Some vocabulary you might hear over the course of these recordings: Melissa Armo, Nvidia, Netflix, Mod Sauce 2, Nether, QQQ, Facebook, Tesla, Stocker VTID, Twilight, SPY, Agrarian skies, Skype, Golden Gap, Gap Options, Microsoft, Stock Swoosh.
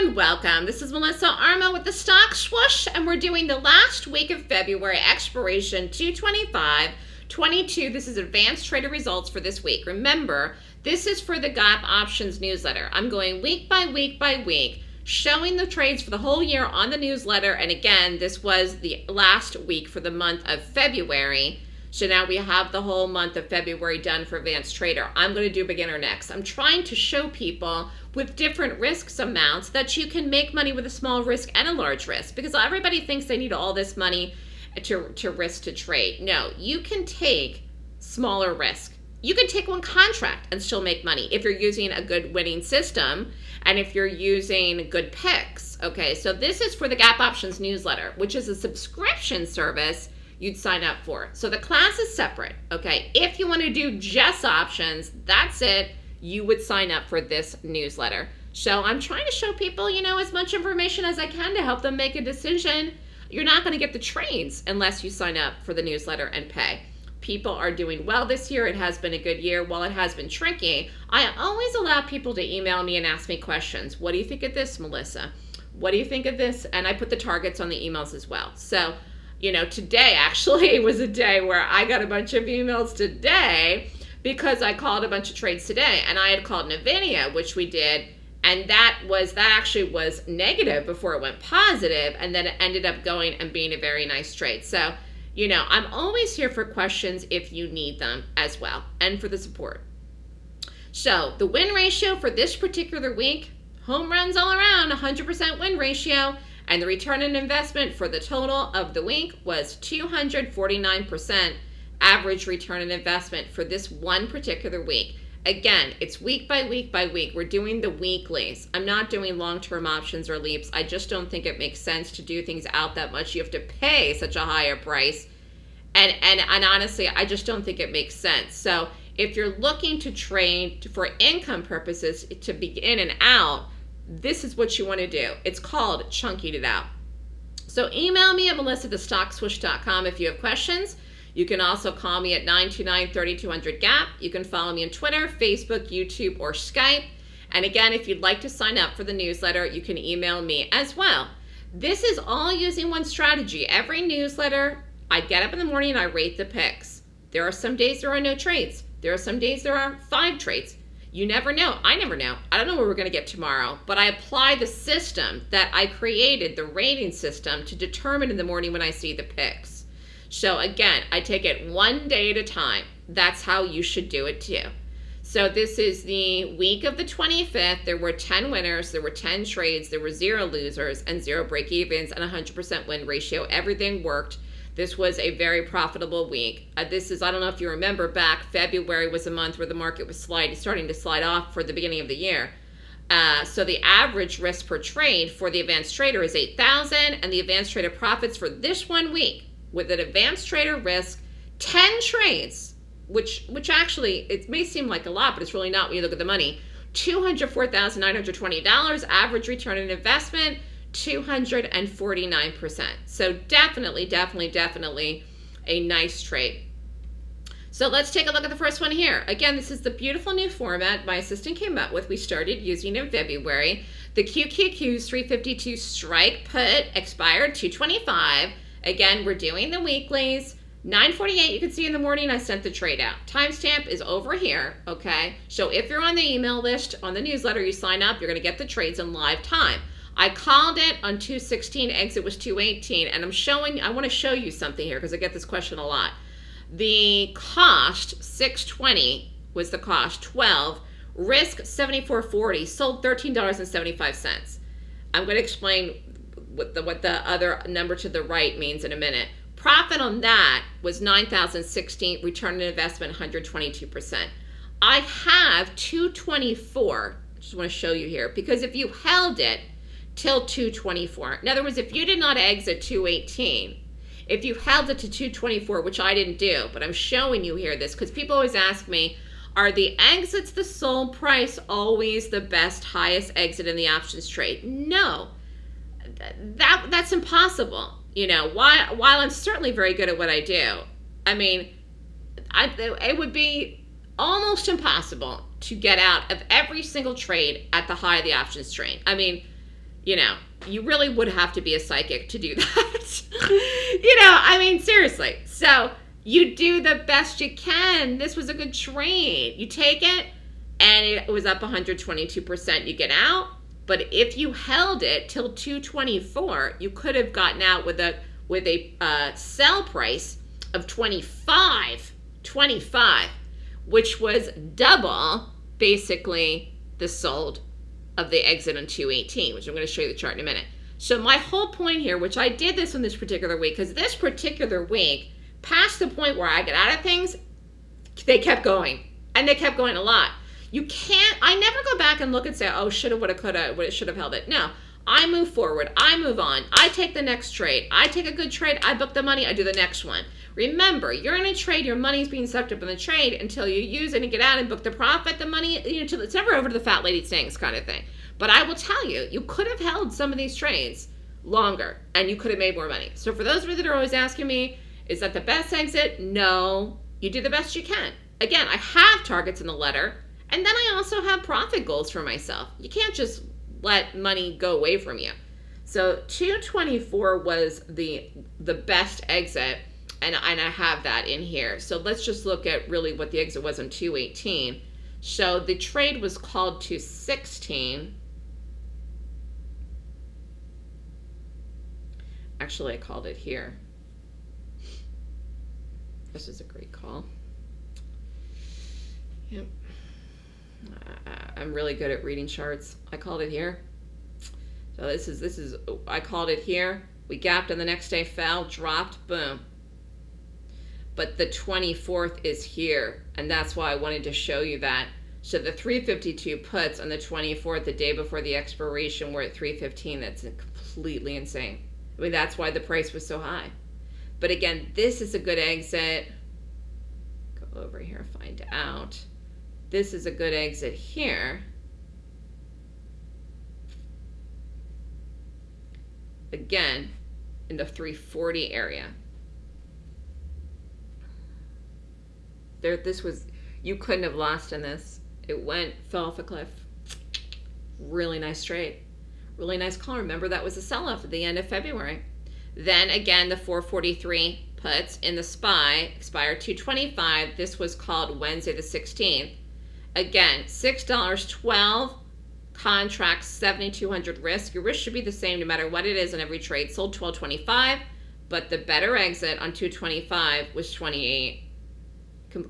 and welcome. This is Melissa Armo with the Stock Swoosh, and we're doing the last week of February, expiration 2/25/22. This is advanced trader results for this week. Remember, this is for the Gap Options newsletter. I'm going week by week by week, showing the trades for the whole year on the newsletter. And again, this was the last week for the month of February. So now we have the whole month of February done for advanced trader. I'm going to do beginner next. I'm trying to show people with different risks amounts that you can make money with a small risk and a large risk, because everybody thinks they need all this money to risk to trade. No, you can take smaller risk. You can take one contract and still make money if you're using a good winning system and if you're using good picks. Okay, so this is for the Gap Options newsletter, which is a subscription service you'd sign up for. So the class is separate, okay? If you want to do just options, that's it. You would sign up for this newsletter. So I'm trying to show people, you know, as much information as I can to help them make a decision. You're not going to get the trades unless you sign up for the newsletter and pay. People are doing well this year. It has been a good year. While it has been shrinking, I always allow people to email me and ask me questions. What do you think of this, Melissa? What do you think of this? And I put the targets on the emails as well. So, you know, today actually was a day where I got a bunch of emails today because I called a bunch of trades today, and I had called Nvidia, which we did, and that actually was negative before it went positive, and then it ended up going and being a very nice trade. So, you know, I'm always here for questions if you need them as well, and for the support. So the win ratio for this particular week, home runs all around, 100% win ratio. And the return on investment for the total of the week was 249% average return on investment for this one particular week. Again, it's week by week by week. We're doing the weeklies. I'm not doing long-term options or leaps. I just don't think it makes sense to do things out that much. You have to pay such a higher price. And honestly, I just don't think it makes sense. So if you're looking to trade for income purposes to be in and out, this is what you want to do. It's called chunking it out. So email me at melissa@thestockswoosh.com if you have questions. You can also call me at 929-3200-GAP. You can follow me on Twitter, Facebook, YouTube, or Skype. And again, if you'd like to sign up for the newsletter, you can email me as well. This is all using one strategy. Every newsletter, I get up in the morning and I rate the picks. There are some days there are no trades. There are some days there are 5 trades. You never know. I never know. I don't know where we're going to get tomorrow, but I apply the system that I created, the rating system, to determine in the morning when I see the picks. So again, I take it one day at a time. That's how you should do it too. So this is the week of the 25th. There were 10 winners. There were 10 trades. There were 0 losers and 0 break-evens and 100% win ratio. Everything worked. This was a very profitable week. I don't know if you remember back, February was a month where the market was starting to slide off for the beginning of the year. So the average risk per trade for the advanced trader is 8,000, and the advanced trader profits for this one week with an advanced trader risk, 10 trades, which actually, it may seem like a lot, but it's really not when you look at the money. $204,920, average return on investment, 249%. So definitely, definitely, definitely a nice trade. So let's take a look at the first one here. Again, this is the beautiful new format my assistant came up with. We started using it in February. The QQQ 352 strike put expired 2/25. Again, we're doing the weeklies. 9:48, you can see in the morning, I sent the trade out. Timestamp is over here, okay? So if you're on the email list, on the newsletter, you sign up, you're gonna get the trades in live time. I called it on 2:16, exit was 2:18, and I want to show you something here because I get this question a lot. The cost, $6.20 was the cost, 12, risk $74.40, sold $13.75. I'm going to explain what the other number to the right means in a minute. Profit on that was $9,016, return on investment 122%. I have 224, I just want to show you here, because if you held it till 224. In other words, if you did not exit 218, if you held it to 224, which I didn't do, but I'm showing you here this because people always ask me, are the exits the sole price always the best, highest exit in the options trade? No, that's impossible. You know, while I'm certainly very good at what I do, I mean, it would be almost impossible to get out of every single trade at the high of the options trade. I mean, you know, you really would have to be a psychic to do that. You know, I mean, seriously. So you do the best you can. This was a good trade. You take it, and it was up 122%. You get out. But if you held it till 224, you could have gotten out with a sell price of 25, which was double basically the sold of the exit on 218, which I'm going to show you the chart in a minute. So my whole point here, which I did this on this particular week, because this particular week, past the point where I get out of things, they kept going, and they kept going a lot. You can't, I never go back and look and say, oh, shoulda, woulda, coulda, should have held it. No, I move forward, I move on, I take the next trade, I take a good trade, I book the money, I do the next one. Remember, you're in a trade, your money's being sucked up in the trade until you use it and get out and book the profit, the money, you know, till it's never over to the fat lady sings kind of thing. But I will tell you, you could have held some of these trades longer and you could have made more money. So for those of you that are always asking me, is that the best exit? No, you do the best you can. Again, I have targets in the letter. And then I also have profit goals for myself. You can't just let money go away from you. So 224 was the best exit, and I have that in here. So let's just look at really what the exit was on 218. So the trade was called 216. Actually, I called it here. This is a great call. Yep. I'm really good at reading charts. I called it here. So this is I called it here. We gapped and the next day fell, dropped, boom. But the 24th is here, and that's why I wanted to show you that. So the 352 puts on the 24th, the day before the expiration, we're at 315. That's completely insane. I mean, that's why the price was so high. But again, this is a good exit. Go over here, find out. This is a good exit here. Again, in the 340 area. There, this was, you couldn't have lost in this. It went, fell off a cliff. Really nice trade. Really nice call. Remember, that was a sell-off at the end of February. Then again, the 443 puts in the SPY, expired 225. This was called Wednesday the 16th. Again, $6.12 contract, 7,200 risk. Your risk should be the same no matter what it is in every trade. Sold 12.25, but the better exit on 225 was 28.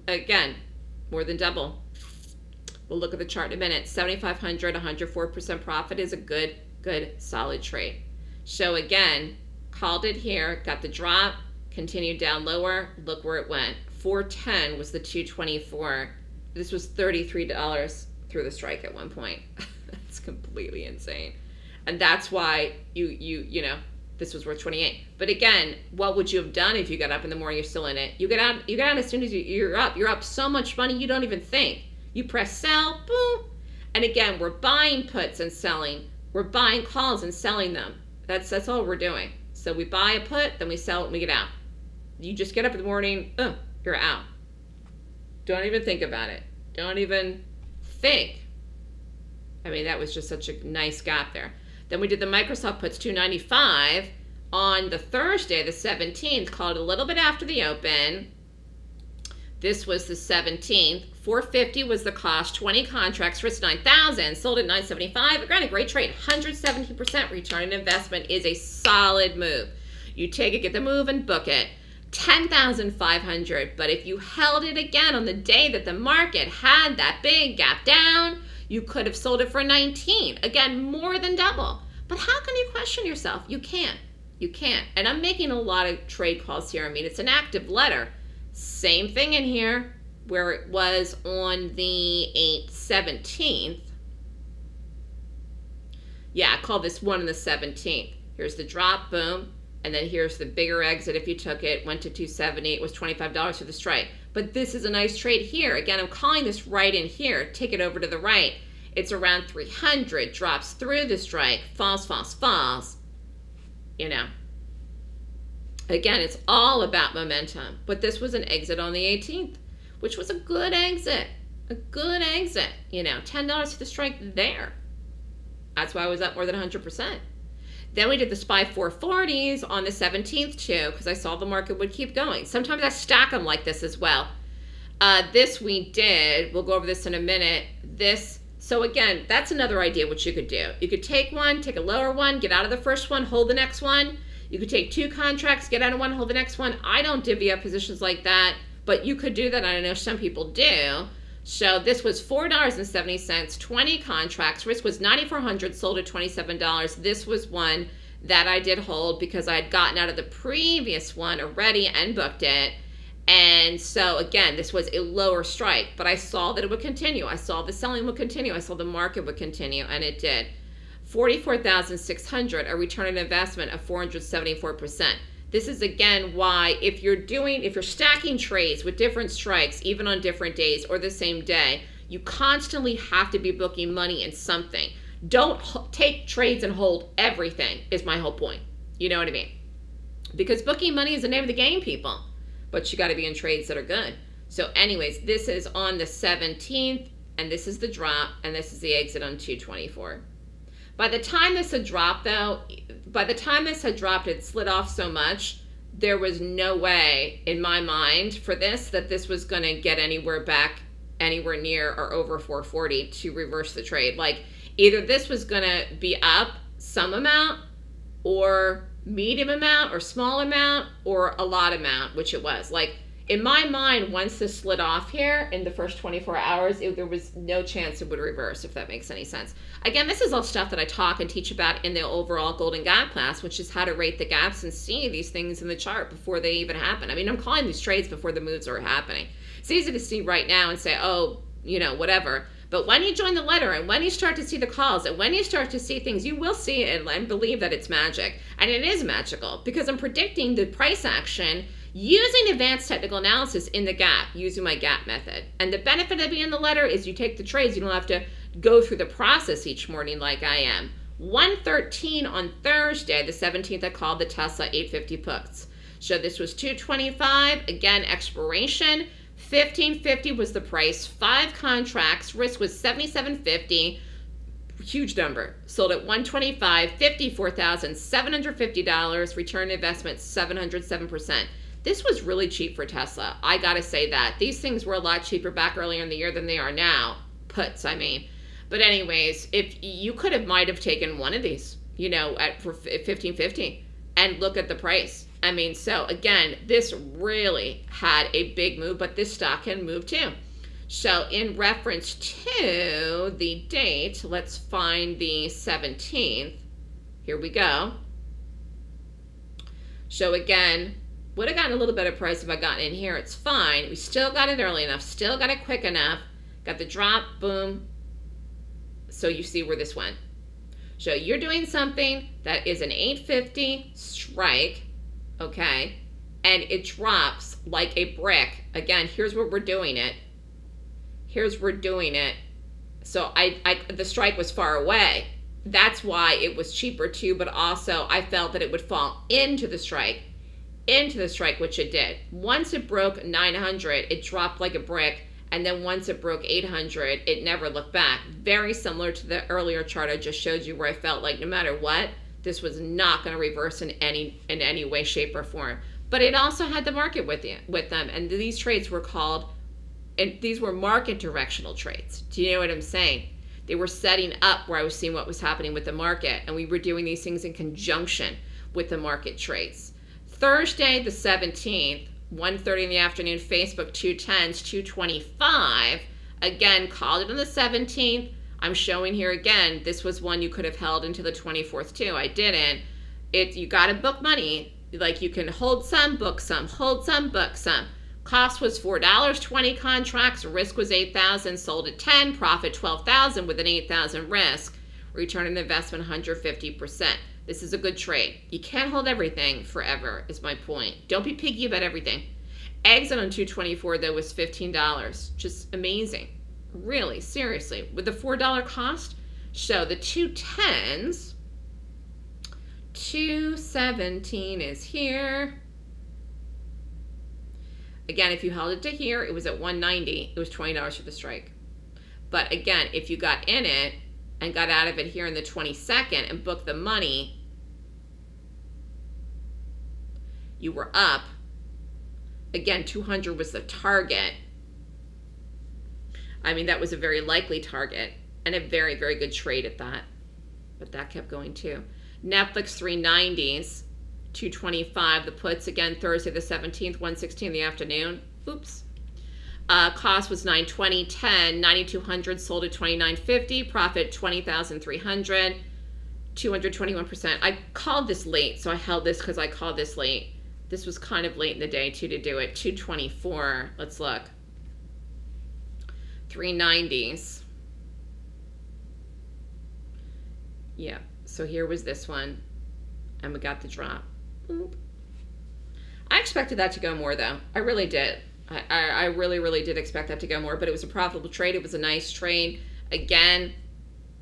Again, more than double. We'll look at the chart in a minute. 7,500, 104% profit is a good, solid trade. So again, called it here, got the drop, continued down lower. Look where it went. 410 was the 224. This was $33 through the strike at one point. That's completely insane. And that's why you know, this was worth 28. But again, what would you have done if you got up in the morning, you're still in it? You get out as soon as you're up. You're up so much money you don't even think. You press sell, boom. And again, we're buying puts and selling. We're buying calls and selling them. That's all we're doing. So we buy a put, then we sell it and we get out. You just get up in the morning, you're out. Don't even think about it. Don't even think. I mean, that was just such a nice gap there. Then we did the Microsoft puts 295 on the Thursday, the 17th, called a little bit after the open. This was the 17th. 450 was the cost, 20 contracts, risk 9,000, sold at 975. Granted, great trade. 170% return on investment is a solid move. You take it, get the move, and book it. 10,500, but if you held it again on the day that the market had that big gap down, you could have sold it for 19. Again, more than double. But how can you question yourself? You can't. You can't. And I'm making a lot of trade calls here. I mean, it's an active letter. Same thing in here where it was on the 17th. Yeah, I call this one on the 17th. Here's the drop, boom. And then here's the bigger exit if you took it, went to 270, it was $25 for the strike. But this is a nice trade here. Again, I'm calling this right in here. Take it over to the right. It's around 300, drops through the strike, falls, falls, falls. You know. Again, it's all about momentum. But this was an exit on the 18th, which was a good exit. A good exit. You know, $10 for the strike there. That's why I was up more than 100%. Then we did the SPY 440s on the 17th too, because I saw the market would keep going. Sometimes I stack them like this as well. This we did, we'll go over this in a minute. This, so again, that's another idea what you could do. You could take one, take a lower one, get out of the first one, hold the next one. You could take two contracts, get out of one, hold the next one. I don't divvy up positions like that, but you could do that. I know some people do. So this was $4.70, 20 contracts. Risk was 9,400, sold at $27. This was one that I did hold because I had gotten out of the previous one already and booked it. And so again, this was a lower strike, but I saw that it would continue. I saw the selling would continue. I saw the market would continue, and it did. 44,600, a return on investment of 474%. This is again why if you're stacking trades with different strikes, even on different days or the same day, you constantly have to be booking money in something. Don't take trades and hold everything is my whole point. You know what I mean? Because booking money is the name of the game, people. But you got to be in trades that are good. So anyways, this is on the 17th, and this is the drop, and this is the exit on 224. By the time this had dropped though, it slid off so much, there was no way in my mind for this that this was going to get anywhere back, anywhere near or over 440 to reverse the trade. Like either this was going to be up some amount or medium amount or small amount or a lot amount, which it was. Like in my mind, once this slid off here in the first 24 hours, there was no chance it would reverse, if that makes any sense. Again, this is all stuff that I talk and teach about in the overall Golden Gap class, which is how to rate the gaps and see these things in the chart before they even happen. I mean, I'm calling these trades before the moves are happening. It's easy to see right now and say, oh, you know, whatever. But when you join the letter and when you start to see the calls and when you start to see things, you will see it and believe that it's magic. And it is magical because I'm predicting the price action using advanced technical analysis in the gap, using my gap method. And the benefit of being in the letter is you take the trades. You don't have to go through the process each morning like I am. 113 on Thursday, the 17th, I called the Tesla 850 puts. So this was 225, again, expiration. 1550 was the price, 5 contracts, risk was 7750, huge number. Sold at 125, $54,750, return on investment 707%. This was really cheap for Tesla. I got to say that. These things were a lot cheaper back earlier in the year than they are now. Puts, I mean. But anyways, if you could have might have taken one of these, you know, for 1550 and look at the price. I mean, so again, this really had a big move, but this stock can move too. So in reference to the date, let's find the 17th. Here we go. So again, would have gotten a little better price if I gotten in here. It's fine. We still got it early enough, still got it quick enough, got the drop, boom. So you see where this went. So you're doing something that is an 850 strike, okay, and it drops like a brick. Again, here's where we're doing it. Here's where we're doing it. So the strike was far away. That's why it was cheaper too, but also I felt that it would fall into the strike, which it did. Once it broke 900, it dropped like a brick, and then once it broke 800, it never looked back. Very similar to the earlier chart I just showed you, where I felt like no matter what, this was not going to reverse in any way, shape, or form. But it also had the market with them, and these trades were called, and these were market directional trades. Do you know what I'm saying? They were setting up where I was seeing what was happening with the market, and we were doing these things in conjunction with the market trades. Thursday the 17th, 1:30 in the afternoon, Facebook 210s, 225. Again, called it on the 17th. I'm showing here again, this was one you could have held into the 24th too. I didn't. You gotta book money. Like you can hold some, book some, hold some, book some. Cost was $4, 20 contracts, risk was 8,000, sold at 10, profit 12,000 with an 8,000 risk. Return on investment 150%. This is a good trade. You can't hold everything forever is my point. Don't be piggy about everything. Exit on 224 though was $15. Just amazing. Really, seriously. With the $4 cost, so the 210s, 217 is here. Again, if you held it to here, it was at 190. It was $20 for the strike. But again, if you got in it, and got out of it here in the 22nd and booked the money, you were up. Again, 200 was the target. I mean, that was a very likely target and a very, very good trade at that. But that kept going too. Netflix 390s, 225. The puts again Thursday the 17th, 1:16 in the afternoon. Oops. Cost was 920, 10, 9,200, sold at 2,950, profit 20,300, 221%. I called this late, so I held this because I called this late. This was kind of late in the day too to do it. 224, let's look. 390s. Yeah, so here was this one, and we got the drop. Boop. I expected that to go more though, I really did. I really, really did expect that to go more, but it was a profitable trade. It was a nice trade. Again,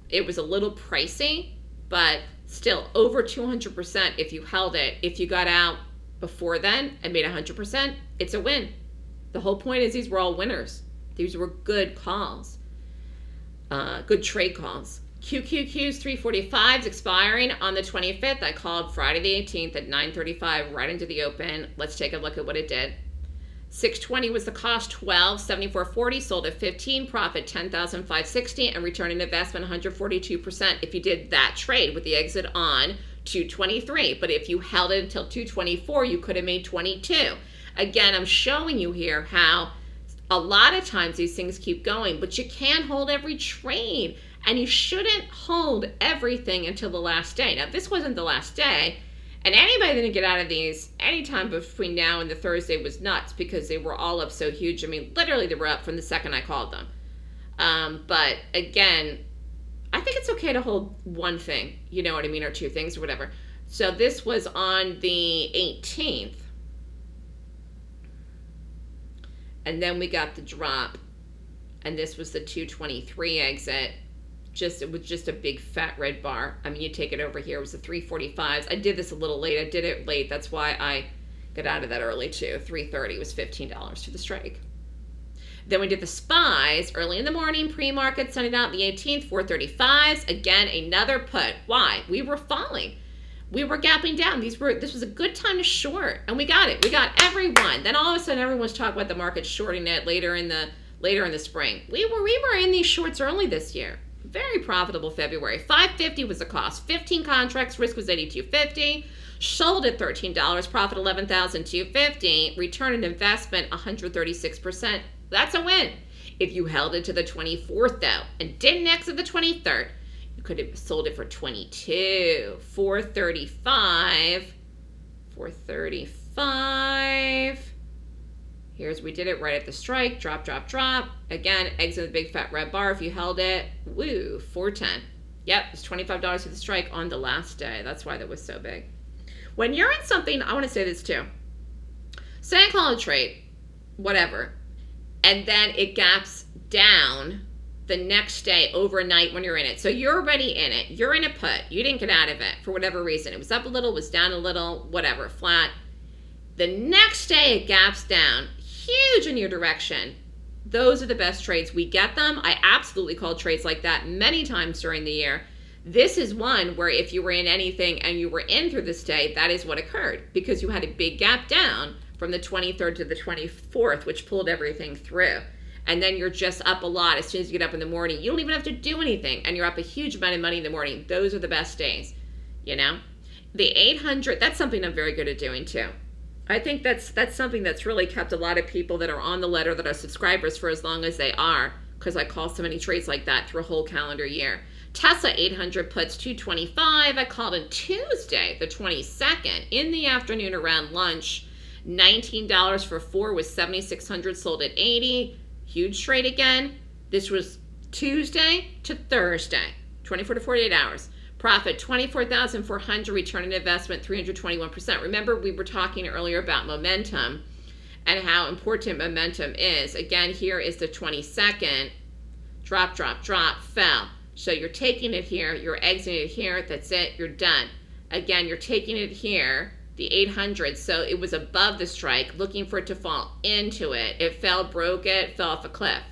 it was a little pricey, but still over 200% if you held it. If you got out before then and made 100%, it's a win. The whole point is these were all winners. These were good calls, good trade calls. QQQ's 345's expiring on the 25th. I called Friday the 18th at 9:35 right into the open. Let's take a look at what it did. 620 was the cost, 12, 74.40, sold at 15, profit 10,560, and return on investment 142% if you did that trade with the exit on 223. But if you held it until 224, you could have made 22. Again, I'm showing you here how a lot of times these things keep going, but you can't hold every trade, and you shouldn't hold everything until the last day. Now, this wasn't the last day. And anybody that didn't get out of these anytime between now and the Thursday was nuts because they were all up so huge. I mean, literally they were up from the second I called them. But again, I think it's okay to hold one thing, you know what I mean, or two things or whatever. So this was on the 18th. And then we got the drop. And this was the 223 exit. It was just a big fat red bar. I mean, you take it over here. It was the 345s. I did this a little late. I did it late. That's why I got out of that early too. 330 was $15 to the strike. Then we did the SPYs early in the morning, pre-market, Sunday night, the 18th, 435s. Again, another put. Why? We were falling. We were gapping down. This was a good time to short, and we got it. We got everyone. Then all of a sudden, everyone's talking about the market shorting it later in the spring. We were in these shorts early this year. Very profitable February. 550 was the cost. 15 contracts. Risk was 82.50. Sold at $13. Profit 11,250. Return on investment 136%. That's a win. If you held it to the 24th though and didn't exit the 23rd, you could have sold it for 22. 435. 435. Here's, we did it right at the strike, drop, drop, drop. Again, exit the big fat red bar if you held it. Woo, 410. Yep, it's $25 for the strike on the last day. That's why that was so big. When you're in something, I want to say this too. Say I call a trade, whatever, and then it gaps down the next day overnight when you're in it. So you're already in it. You're in a put. You didn't get out of it for whatever reason. It was up a little, was down a little, whatever, flat. The next day it gaps down. Huge in your direction. Those are the best trades. We get them. I absolutely called trades like that many times during the year. This is one where if you were in anything and you were in through this day, that is what occurred because you had a big gap down from the 23rd to the 24th, which pulled everything through. And then you're just up a lot as soon as you get up in the morning. You don't even have to do anything, and you're up a huge amount of money in the morning. Those are the best days, you know? The 800, that's something I'm very good at doing too. I think that's something that's really kept a lot of people that are on the letter that are subscribers for as long as they are, because I call so many trades like that through a whole calendar year. Tesla 800 puts 225. I called on Tuesday, the 22nd, in the afternoon around lunch. $19 for 4 was 7,600, sold at 80. Huge trade again. This was Tuesday to Thursday, 24 to 48 hours. Profit 24,400, return on investment 321%. Remember, we were talking earlier about momentum and how important momentum is. Again, here is the 22nd. Drop, drop, drop, fell. So you're taking it here, you're exiting it here, that's it, you're done. Again, you're taking it here, the 800. So it was above the strike, looking for it to fall into it. It fell, broke it, fell off a cliff.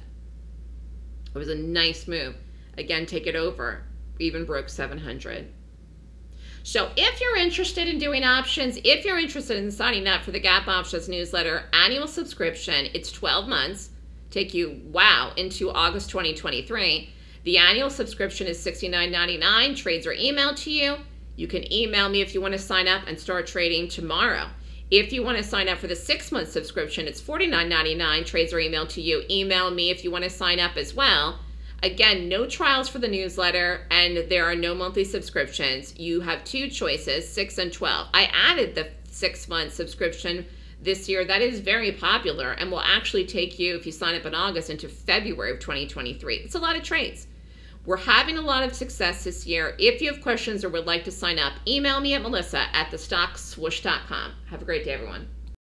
It was a nice move. Again, take it over. even broke 700. So if you're interested in doing options, if you're interested in signing up for the Gap Options newsletter annual subscription, it's 12 months, take you, wow, into August 2023. The annual subscription is $69.99. Trades are emailed to you. You can email me if you want to sign up and start trading tomorrow. If you want to sign up for the 6-month subscription, it's $49.99. Trades are emailed to you. Email me if you want to sign up as well. Again, no trials for the newsletter, and there are no monthly subscriptions. You have two choices, 6 and 12. I added the 6-month subscription this year. That is very popular and will actually take you, if you sign up in August, into February of 2023. It's a lot of trades. We're having a lot of success this year. If you have questions or would like to sign up, email me at melissa@thestockswoosh.com. Have a great day, everyone.